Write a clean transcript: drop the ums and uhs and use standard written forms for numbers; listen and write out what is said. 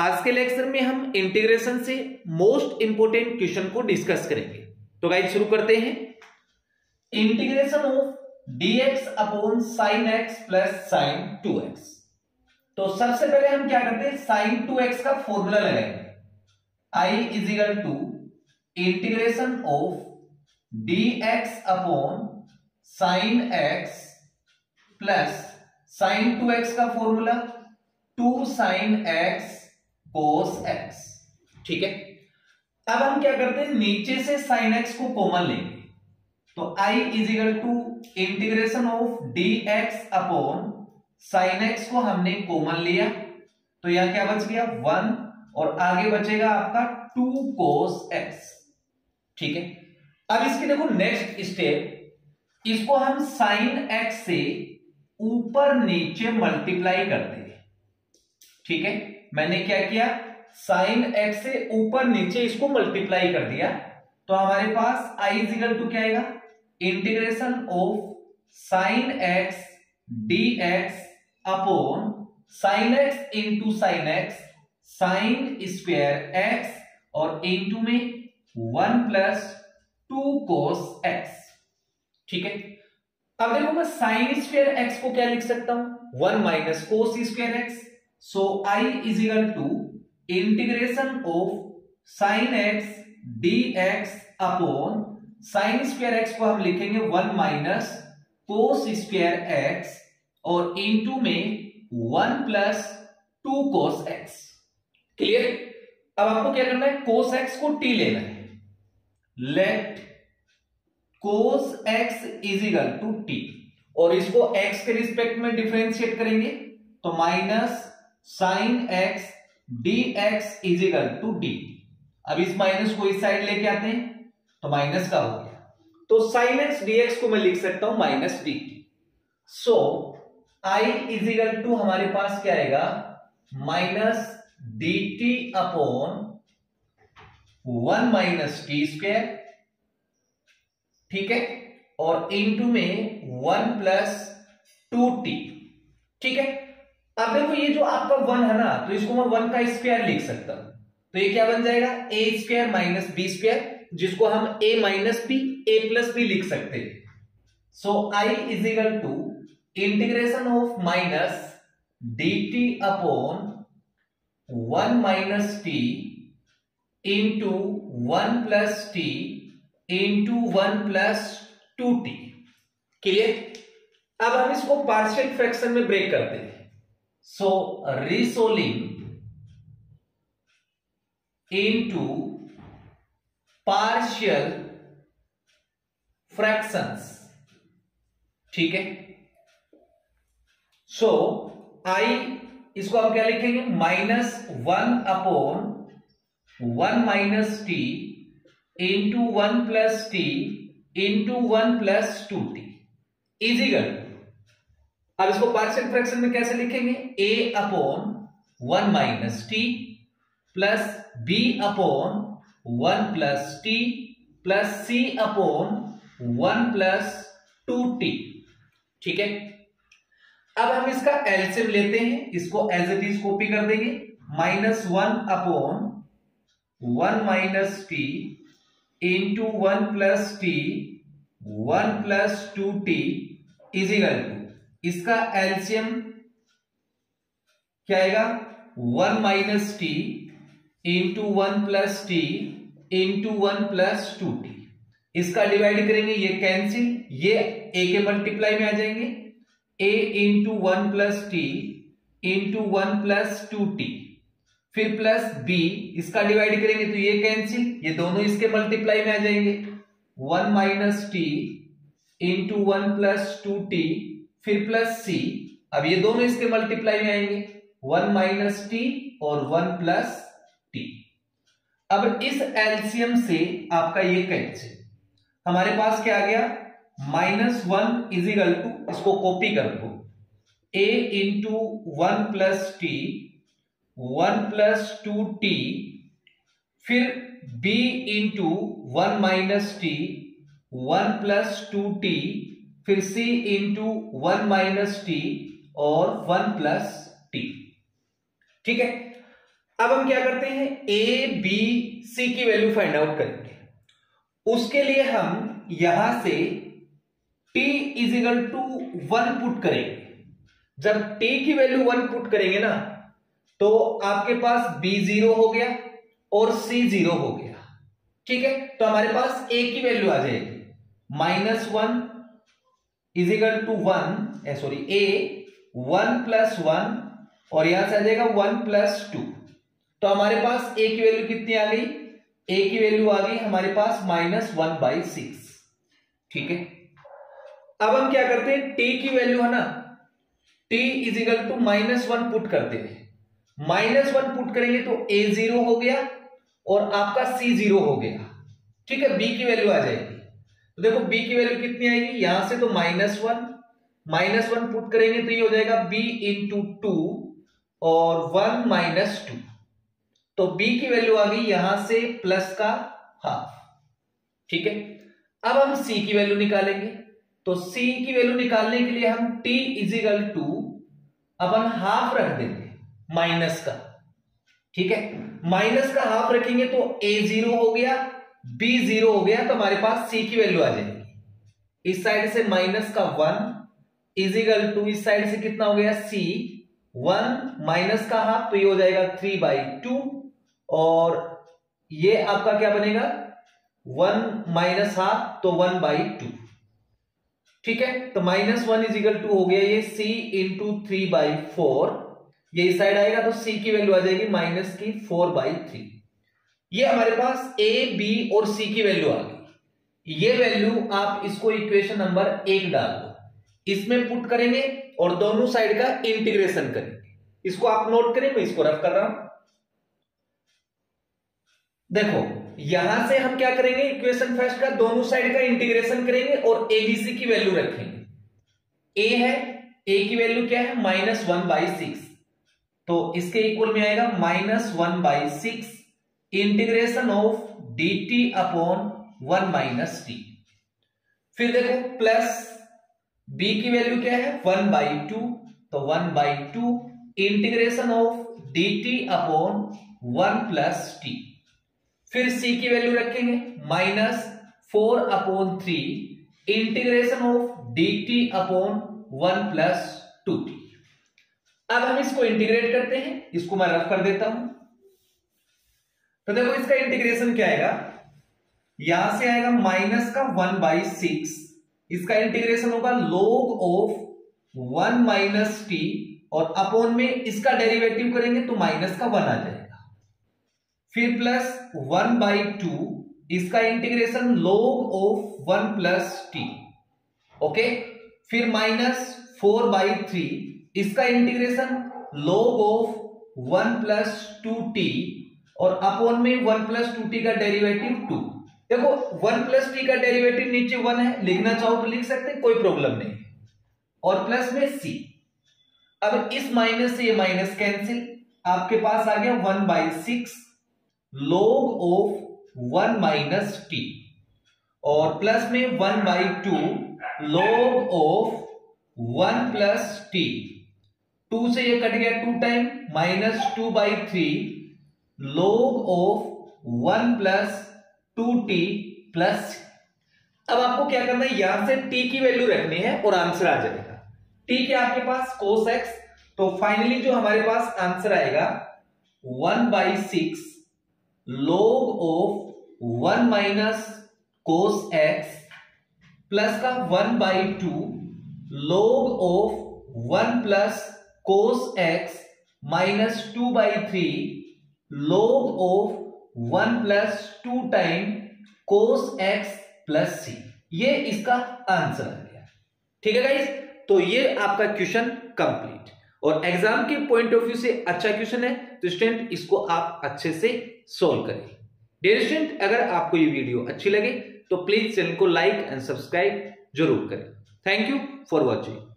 आज के लेक्चर में हम इंटीग्रेशन से मोस्ट इंपोर्टेंट क्वेश्चन को डिस्कस करेंगे। तो गाइस शुरू करते हैं। Integration of dx upon sine x plus sine 2x। तो सबसे पहले हम क्या करते हैं, साइन 2x का फॉर्मूला लगाएंगे। I is equal to integration of dx upon sine x plus sine 2x का formula 2 sine x cos x. ठीक है, अब हम क्या करते हैं, नीचे से साइन एक्स को कॉमन लेंगे। तो i is equal to integration of dx upon sine x को हमने कॉमन लिया, तो यहां क्या बच गया 1 और आगे बचेगा आपका 2 कोस एक्स। ठीक है, अब इसके देखो नेक्स्ट स्टेप, इसको हम साइन एक्स से ऊपर नीचे मल्टीप्लाई करते हैं। ठीक है, मैंने क्या किया, साइन एक्स से ऊपर नीचे इसको मल्टीप्लाई कर दिया, तो हमारे पास i इक्वल टू क्या आएगा, integration of sine x dx upon sine x into sine x sine square x और इंटू में 1 प्लस 2 कोस एक्स। ठीक है, अब देखो मैं साइन स्क्वायर एक्स को क्या लिख सकता हूं, 1 minus cos square x. So i is equal to integration of sine x dx upon sine square x को हम लिखेंगे 1 माइनस कोस स्क्वायर एक्स और इनटू में 1 प्लस 2 कोस एक्स। क्लियर, अब आपको क्या करना है, कोस एक्स को t लेना है। Let cos x is equal to t और इसको x के रिस्पेक्ट में डिफरेंशिएट करेंगे, तो minus sine x dx is equal to d। अब इस माइनस को इस साइड लेके आते हैं तो माइनस का हो गया, तो साइन एक्स dx को मैं लिख सकता हूं minus d। So i is equal to हमारे पास क्या आएगा, minus dt upon 1 minus t square. ठीक है, और इनटू में 1 प्लस 2t। ठीक है, अब देखो ये जो आपका 1 है ना, तो इसको मैं 1 का स्क्वायर लिख सकता हूं, तो ये क्या बन जाएगा, a square minus b square, जिसको हम a minus b a plus b लिख सकते हैं। So i is equal to integration of minus dt upon 1 minus t into 1 plus t into 1 plus 2t। Clear, अब हम इसको पार्शियल फ्रैक्शन में break करते हैं। So resolving into partial fractions. ठीक है, सो आई इसको हम क्या लिखेंगे, minus 1 upon 1 minus t into 1 plus t into 1 plus 2t is equal. अब इसको पार्शियल फ्रैक्शन में कैसे लिखेंगे, a upon 1 minus t plus b upon 1 plus t plus c upon 1 plus 2t। ठीक है, अब हम इसका एलसीएम लेते हैं, इसको एज इट इज कॉपी कर देंगे, minus 1 upon 1 minus t into 1 plus t 1 plus 2t is equal to, इसका एलसीएम क्या आएगा, 1 minus t into 1 plus t into 1 plus 2t। इसका डिवाइड करेंगे, ये कैंसिल, ये a के मल्टीप्लाई में आ जाएंगे, a into 1 plus t into 1 plus 2t, फिर प्लस b, इसका डिवाइड करेंगे तो ये कैंसिल, ये दोनों इसके मल्टीप्लाई में आ जाएंगे, 1 minus t into 1 plus 2t, फिर प्लस c, अब ये दोनों इसके मल्टीप्लाई में आएंगे, 1 माइनस टी और 1 प्लस टी। अब इस एलसीएम से आपका ये कैंसिल, हमारे पास क्या आ गया, माइनस 1 इज इक्वल टू, इसको कॉपी कर दो, a into 1 plus t 1 plus 2t, फिर b into 1 minus t 1 plus 2t, फिर c इंटू 1 माइनस टी और 1 प्लस टी। ठीक है, अब हम क्या करते हैं, ए बी सी की वैल्यू फाइंड आउट करेंगे। उसके लिए हम यहां से t इजिकल टू 1 पुट करेंगे। जब t की वैल्यू 1 पुट करेंगे ना, तो आपके पास b 0 हो गया और c 0 हो गया, ठीक है। तो हमारे पास a की वैल्यू आ जाएगी -1 इजिकल टू 1, सॉरी a 1 + 1 और यहां से आ जाएगा 1 + 2। तो हमारे पास a की वैल्यू कितनी आ गई, a की वैल्यू आ गई हमारे पास -1/6, ठीक है। अब हम क्या करते हैं, t की वैल्यू है ना, t इजिकल टू -1 पुट करते हैं। -1 पुट करेंगे तो a 0 हो गया और आपका c 0 हो गया, ठीक है। b की वैल्यू आ जाएगी, तो देखो b की वैल्यू कितनी आएगी, यहां से तो -1 पुट करेंगे तो ये हो जाएगा b × 2 और 1 - 2। तो b की वैल्यू आ गई यहां से प्लस का हाफ, ठीक है। अब हम c की वैल्यू निकालेंगे, तो c की वैल्यू निकालने के लिए हम t is equal to upon half रख देंगे माइनस का, ठीक है। माइनस का हाफ रखेंगे तो a 0 हो गया, b 0 हो गया, तो हमारे पास c की वैल्यू आ जाएगी। इस साइड से -1 इजिकल टू, इस साइड से कितना हो गया c, 1 - ½ तो ये हो जाएगा 3/2 और ये आपका क्या बनेगा 1 - ½ तो 1/2, ठीक है। तो -1 इजिकल टू हो गया ये c × 3/4, ये इस साइड आएगा तो c की वैल्यू आ जाएगी -4/3। ये हमारे पास a b और c की वैल्यू आ गई। ये वैल्यू आप इसको इक्वेशन नंबर 1 डाल दो, इसमें पुट करेंगे और दोनों साइड का इंटीग्रेशन करेंगे। इसको आप नोट करें, मैं इसको रफ कर रहा हूं। देखो यहां से हम क्या करेंगे, इक्वेशन फर्स्ट का दोनों साइड का इंटीग्रेशन करेंगे और एबीसी की वैल्यू रखेंगे। ए है, ए की वैल्यू क्या है -1/6, तो इसके इक्वल में आएगा -1/6 integration of dt upon 1 - t। फिर देखो प्लस b की वैल्यू क्या है 1/2, तो 1/2 integration of dt upon 1 + t। फिर c की वैल्यू रखेंगे -4/3 integration of dt upon 1 + 2t। अब हम इसको इंटीग्रेट करते हैं, इसको मैं रफ कर देता हूं। तो देखो इसका इंटीग्रेशन क्या आएगा, यहां से आएगा -1/6, इसका इंटीग्रेशन होगा log ऑफ 1 - t और अपॉन में इसका डेरिवेटिव करेंगे तो -1 आ जाएगा। फिर प्लस 1/2, इसका integration log of 1 + t, okay. फिर -4/3, इसका इंटीग्रेशन log ऑफ 1 + 2t और अपॉन में 1 + 2t का डेरिवेटिव 2। देखो 1 + t का डेरिवेटिव नीचे 1 है, लिखना चाहो तो लिख सकते हैं, कोई प्रॉब्लम नहीं। और प्लस में c, अब इस माइनस से ये माइनस कैंसिल, आपके पास आ गया 1/6 log ऑफ 1 - t और प्लस में 1/2 log ऑफ 1 + t। 2 से ये कट गया 2 time, -2/3 log of 1 + 2t plus. अब आपको क्या करना है, यहां से t की वैल्यू रखनी है और आंसर आ जाएगा। t के आपके पास cos x, तो फाइनली जो हमारे पास आंसर आएगा 1/6 log of 1 - cos x plus का 1/2 log of 1 + cos x -2/3 log of 1 + 2 time cos x + c। ये इसका आंसर आ गया, ठीक है गाइस। तो ये आपका क्वेश्चन कंप्लीट और एग्जाम के पॉइंट ऑफ व्यू से अच्छा क्वेश्चन है, तो स्टूडेंट इसको आप अच्छे से सॉल्व करें। डियर स्टूडेंट, अगर आपको ये वीडियो अच्छी लगे तो प्लीज चैनल को लाइक एंड सब्सक्राइब जरूर करें। Thank you for watching.